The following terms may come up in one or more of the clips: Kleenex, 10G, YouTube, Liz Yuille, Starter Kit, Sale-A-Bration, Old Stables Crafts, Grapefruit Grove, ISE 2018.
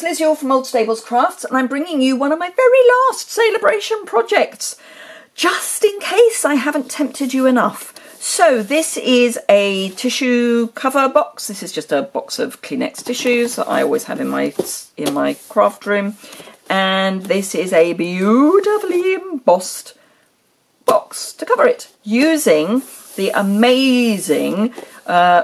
it's Liz Yuille from Old Stables Crafts, and I'm bringing you one of my very last Sale-A-Bration projects, just in case I haven't tempted you enough. So this is a tissue cover box. This is just a box of Kleenex tissues that I always have in my craft room, and this is a beautifully embossed box to cover it using the amazing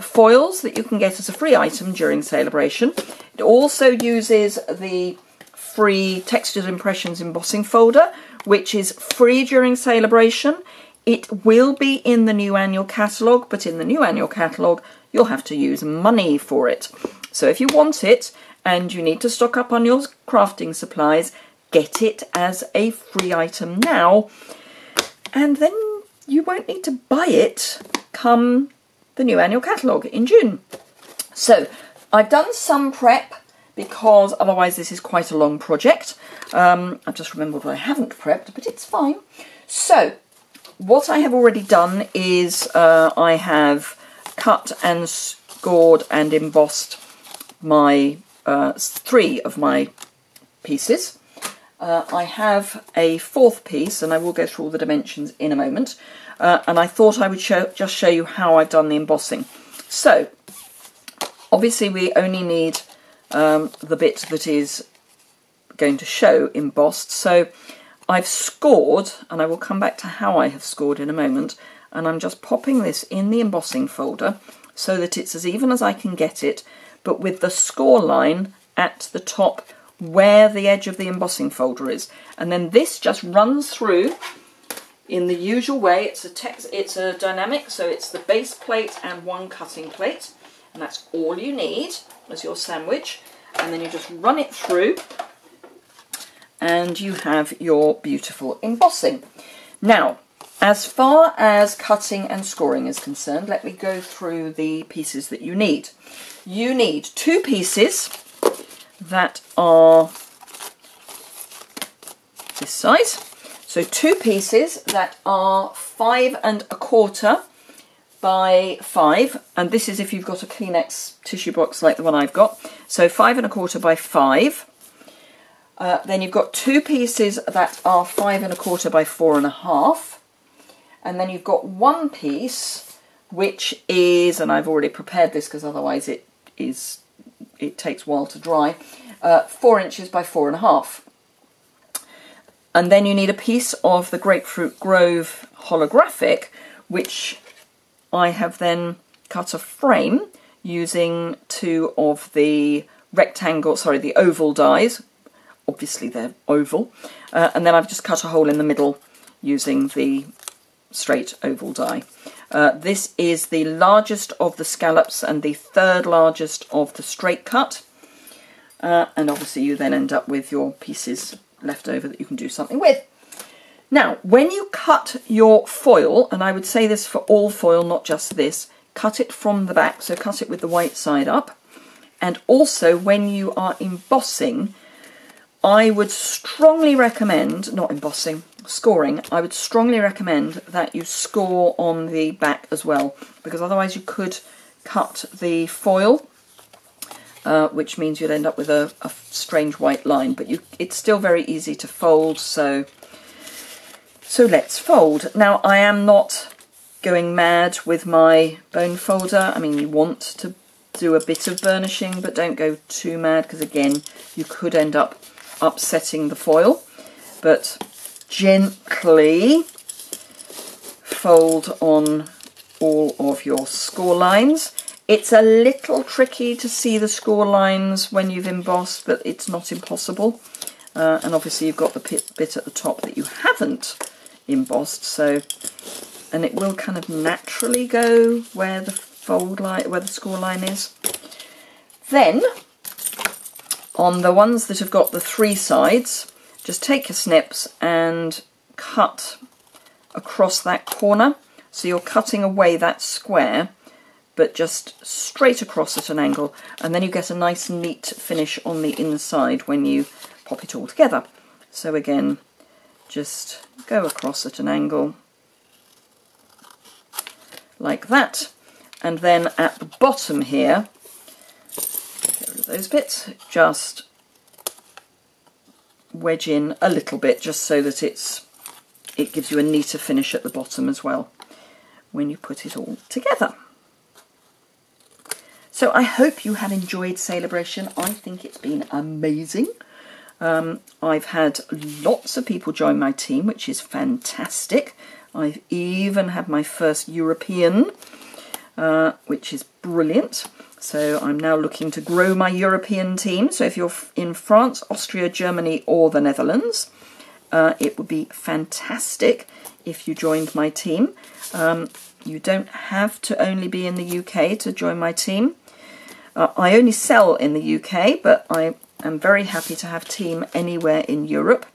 foils that you can get as a free item during Sale-A-Bration. It also uses the free textured impressions embossing folder, which is free during Sale-A-Bration. It will be in the new annual catalogue, but in the new annual catalogue you'll have to use money for it. So if you want it and you need to stock up on your crafting supplies, get it as a free item now, and then you won't need to buy it come the new annual catalogue in June. So I've done some prep, because otherwise this is quite a long project. I've just remembered what I haven't prepped, but it's fine. So what I have already done is I have cut and scored and embossed my three of my pieces. I have a fourth piece, and I will go through all the dimensions in a moment, and I thought I would just show you how I've done the embossing. So obviously we only need the bit that is going to show embossed, so I've scored, and I will come back to how I have scored in a moment, and I'm just popping this in the embossing folder so that it's as even as I can get it, but with the score line at the top where the edge of the embossing folder is. And then this just runs through in the usual way. It's a dynamic, so it's the base plate and one cutting plate, and that's all you need as your sandwich, and then you just run it through and you have your beautiful embossing. Now, as far as cutting and scoring is concerned, let me go through the pieces that you need. You need two pieces that are this size, so two pieces that are 5¼ by 5, and this is if you've got a Kleenex tissue box like the one I've got, so 5¼ by 5. Then you've got two pieces that are 5¼ by 4½, and then you've got one piece which is, and I've already prepared this because otherwise it takes a while to dry, 4 inches by 4½. And then you need a piece of the Grapefruit Grove holographic, which I have then cut a frame using two of the oval dies. Obviously they're oval, and then I've just cut a hole in the middle using the straight oval die. This is the largest of the scallops and the third largest of the straight cut, and obviously you then end up with your pieces left over that you can do something with. Now, when you cut your foil, and I would say this for all foil, not just this, cut it from the back, so cut it with the white side up. And also when you are embossing, I would strongly recommend, I would strongly recommend that you score on the back as well, because otherwise you could cut the foil, which means you'd end up with a strange white line, but it's still very easy to fold, so let's fold. Now, I am not going mad with my bone folder. I mean, you want to do a bit of burnishing, but don't go too mad, because again, you could end up upsetting the foil, but gently fold on all of your score lines. It's a little tricky to see the score lines when you've embossed, but it's not impossible. And obviously you've got the bit at the top that you haven't embossed, so, and it will kind of naturally go where the fold line, where the score line is. Then on the ones that have got the three sides, just take your snips and cut across that corner, so you're cutting away that square but just straight across at an angle, and then you get a nice neat finish on the inside when you pop it all together. So again, just go across at an angle like that, and then at the bottom here, get rid of those bits, just wedge in a little bit just so that it gives you a neater finish at the bottom as well when you put it all together. So I hope you have enjoyed Sale-A-Bration. I think it's been amazing. I've had lots of people join my team, which is fantastic. I've even had my first European, which is brilliant. So I'm now looking to grow my European team. So if you're in France, Austria, Germany or the Netherlands, it would be fantastic if you joined my team. You don't have to only be in the UK to join my team. I only sell in the UK, but I am very happy to have team anywhere in Europe.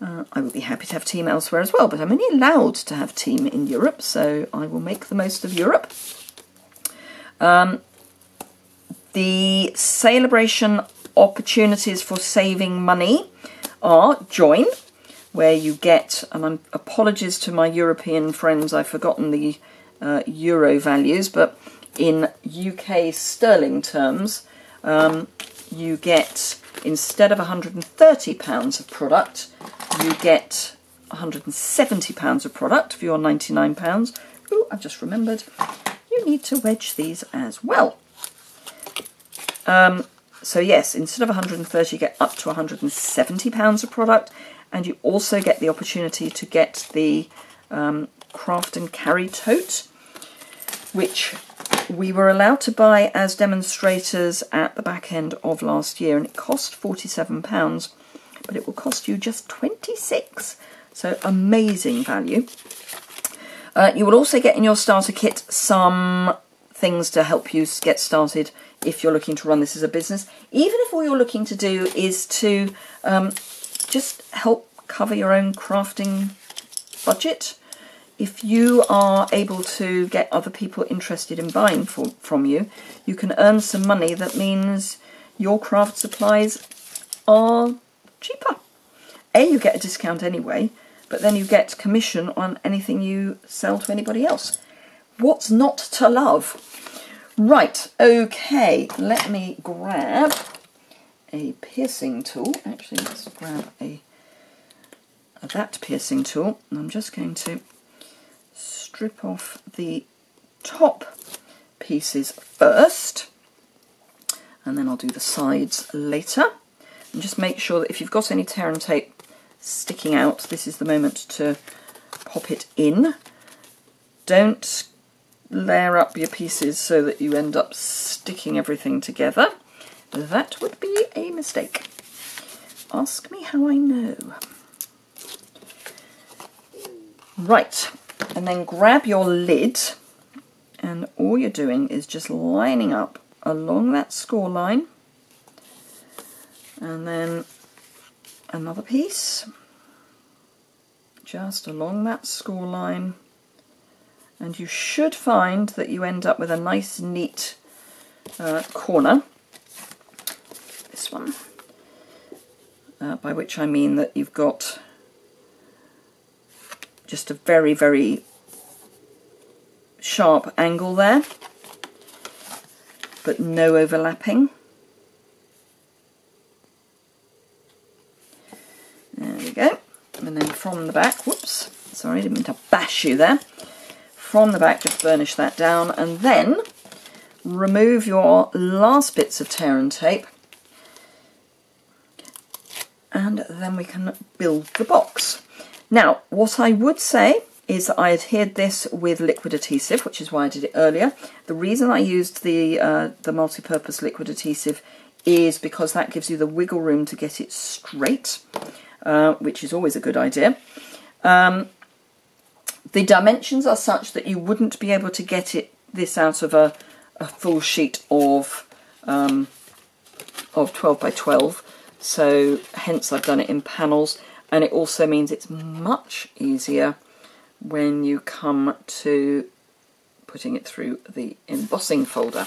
I would be happy to have team elsewhere as well, but I'm only allowed to have team in Europe, so I will make the most of Europe. The Sale-A-Bration opportunities for saving money are join, where you get, and I'm, apologies to my European friends, I've forgotten the euro values, but in UK sterling terms, you get, instead of £130 of product, you get £170 of product for your £99. Oh, I've just remembered, you need to wedge these as well. So yes, instead of £130, you get up to £170 of product, and you also get the opportunity to get the craft and carry tote, which we were allowed to buy as demonstrators at the back end of last year, and it cost £47, but it will cost you just £26, so amazing value. You will also get in your starter kit some things to help you get started if you're looking to run this as a business, even if all you're looking to do is to just help cover your own crafting budget. If you are able to get other people interested in buying from you, you can earn some money. That means your craft supplies are cheaper. A, you get a discount anyway, but then you get commission on anything you sell to anybody else. What's not to love? Right, okay, let me grab a piercing tool. Actually, let's grab that piercing tool, and I'm just going to strip off the top pieces first, and then I'll do the sides later. And just make sure that if you've got any tear and tape sticking out, this is the moment to pop it in. Don't layer up your pieces so that you end up sticking everything together. That would be a mistake. Ask me how I know. Right, and then grab your lid, and all you're doing is just lining up along that score line, and then another piece just along that score line, and you should find that you end up with a nice neat corner. This one, by which I mean that you've got just a very, very sharp angle there, but no overlapping. There we go. And then from the back, whoops, sorry, didn't mean to bash you there. From the back, just burnish that down, and then remove your last bits of tear and tape, and then we can build the box. Now, what I would say is that I adhered this with liquid adhesive, which is why I did it earlier. The reason I used the multi-purpose liquid adhesive is because that gives you the wiggle room to get it straight, which is always a good idea. The dimensions are such that you wouldn't be able to get this out of a full sheet of 12 by 12. So hence I've done it in panels, and it also means it's much easier when you come to putting it through the embossing folder.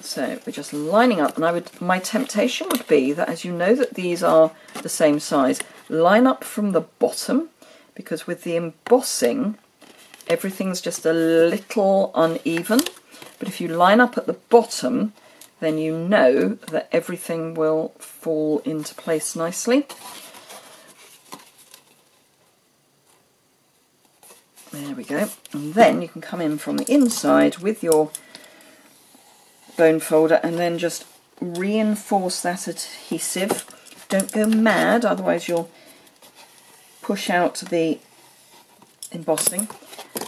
So we're just lining up, and my temptation would be that, as you know that these are the same size, line up from the bottom, because with the embossing everything's just a little uneven, but if you line up at the bottom then you know that everything will fall into place nicely. There we go. And then you can come in from the inside with your bone folder and then just reinforce that adhesive. Don't go mad, otherwise you'll push out the embossing.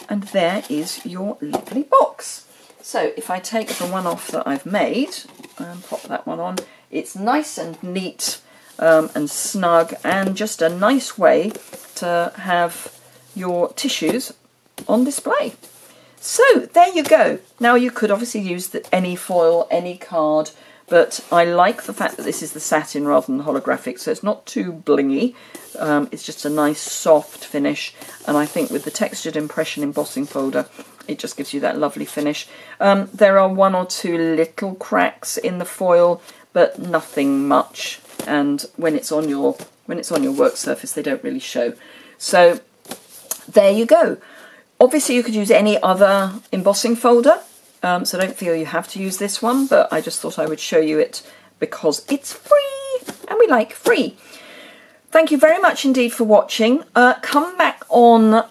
And there is your lovely box. So if I take the one off that I've made and pop that one on, it's nice and neat and snug, and just a nice way to have your tissues on display. So there you go. Now you could obviously use any foil, any card, but I like the fact that this is the satin rather than holographic, so it's not too blingy. It's just a nice soft finish, and I think with the textured impression embossing folder, it just gives you that lovely finish. There are one or two little cracks in the foil, but nothing much. And when it's on your work surface, they don't really show. So there you go. Obviously, you could use any other embossing folder, so don't feel you have to use this one. But I just thought I would show you it because it's free, and we like free. Thank you very much indeed for watching. Come back on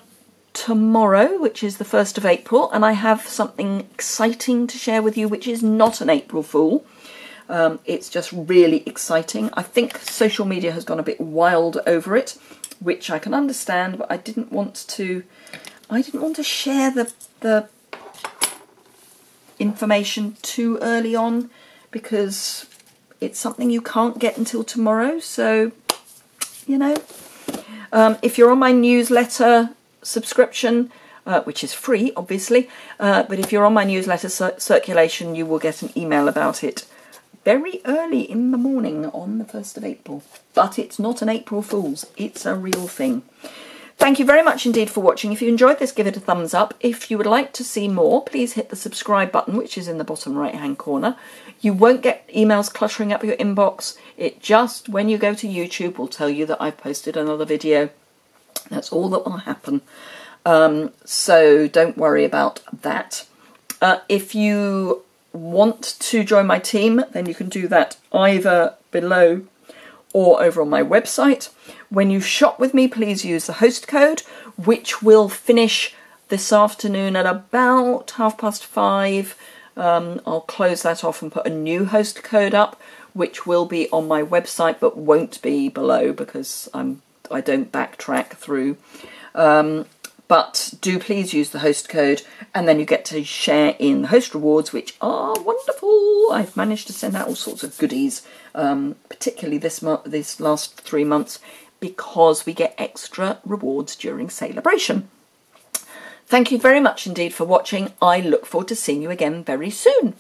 tomorrow, which is the 1st of April, and I have something exciting to share with you, which is not an April Fool. It's just really exciting. I think social media has gone a bit wild over it, which I can understand, but I didn't want to share the information too early on, because it's something you can't get until tomorrow. So, you know, if you're on my newsletter subscription, which is free obviously, but if you're on my newsletter circulation, you will get an email about it very early in the morning on the 1st of April. But it's not an April Fool's, it's a real thing. Thank you very much indeed for watching. If you enjoyed this, give it a thumbs up. If you would like to see more, please hit the subscribe button, which is in the bottom right hand corner. You won't get emails cluttering up your inbox. It just, when you go to YouTube, will tell you that I've posted another video. That's all that will happen. So don't worry about that. If you want to join my team, then you can do that either below or over on my website. When you shop with me, please use the host code, which will finish this afternoon at about 5:30. I'll close that off and put a new host code up, which will be on my website but won't be below, because I don't backtrack through, but do please use the host code, and then you get to share in the host rewards, which are wonderful. I've managed to send out all sorts of goodies, particularly this last 3 months, because we get extra rewards during Sale-A-Bration. Thank you very much indeed for watching. I look forward to seeing you again very soon.